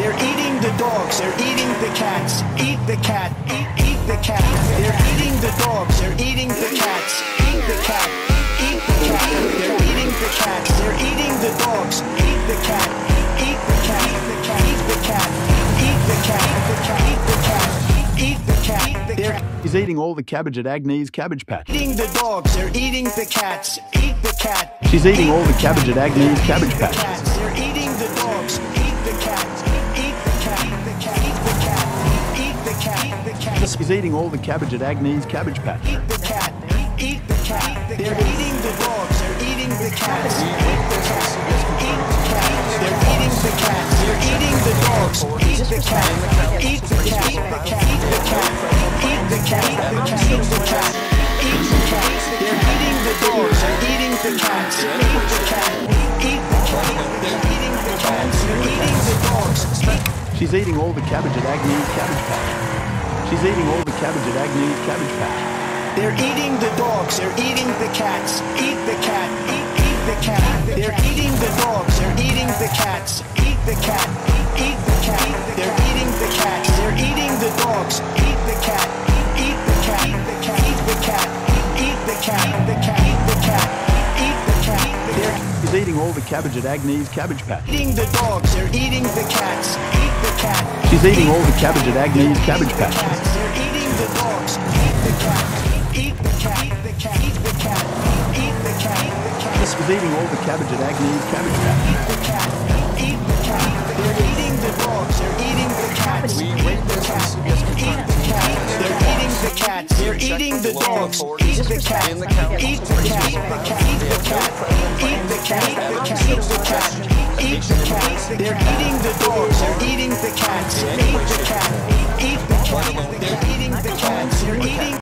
They're eating the dogs, they're eating the cats. Eat the cat, eat the cat. They're eating the dogs, they're eating the cats. Eat the cat, eat the cat. They're eating the cats, they're eating the dogs. Eat the cat, eat the cat, eat the cat, eat the cat, eat the cat, eat the cat, eat the cat, eat the cat. He's eating all the cabbage at Agnes' cabbage patch. Eating the dogs, they're eating the cats. Eat the cat. She's eating all the cabbage at Agnes' cabbage patch. They're eating the dogs. Eat the cats. Eat the cat. Eat the cat. Eat the cat. Eat the cat. Eat the cat. She's eating all the cabbage at Agnes' cabbage patch. Eat the cat. Eat the cat. They're eating the dogs. They're eating the cats. Eat the cats. Eat the cat. They're eating the cats. They're eating the dogs. Eat the cat. Eat the cat. Eat the cat. Eat the cat. Eat the cat, eat the cat, eat the cat, eat the cat. They're eating the dogs, they're eating the cats. Eat the cat, eat the cat, they're eating the cats. They're eating the dogs. She's eating all the cabbage at Agnes' cabbage patch. She's eating all the cabbage at Agnes' cabbage patch. They're eating the dogs, they're eating the cats. Eat the cat, eat the cat. They're eating the dogs, they're eating the cats. Eat the cat, eat the cat. They're eating the cats, they're eating the dogs. He's eating all the cabbage at Agnes' cabbage patch. Eating the dogs, they're eating the cats. Eat the cat. She's eating all the cabbage at Agnes' cabbage patch. They're eating the dogs. Eat the cat. Eat the cat. Eat the cat. Eat the cat. Eat the cat. She's eating all the cabbage at Agnes' cabbage patch. Eat the cat. Eat the cat. They're eating the dogs. They're eating the cats. Eat the cat. Eat the cat. They're eating the cats. They're eating the dogs. Eat the cat. Eat the cat. Eat the cat. Eat the cat. Eat the cat. Eat the cat. They're eating the dogs.